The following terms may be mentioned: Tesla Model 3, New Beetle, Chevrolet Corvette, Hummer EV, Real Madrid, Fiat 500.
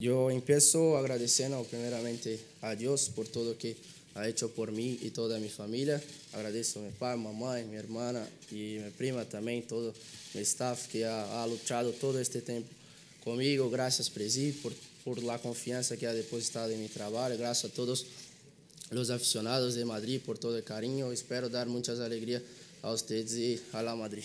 Yo empiezo agradeciendo primeramente a Dios por todo lo que ha hecho por mí y toda mi familia. Agradezco a mi papá, mamá, mi hermana y mi prima también, todo mi staff que ha luchado todo este tiempo conmigo. Gracias, Presi, por la confianza que ha depositado en mi trabajo. Gracias a todos los aficionados de Madrid por todo el cariño. Espero dar muchas alegrías a ustedes y a la Madrid.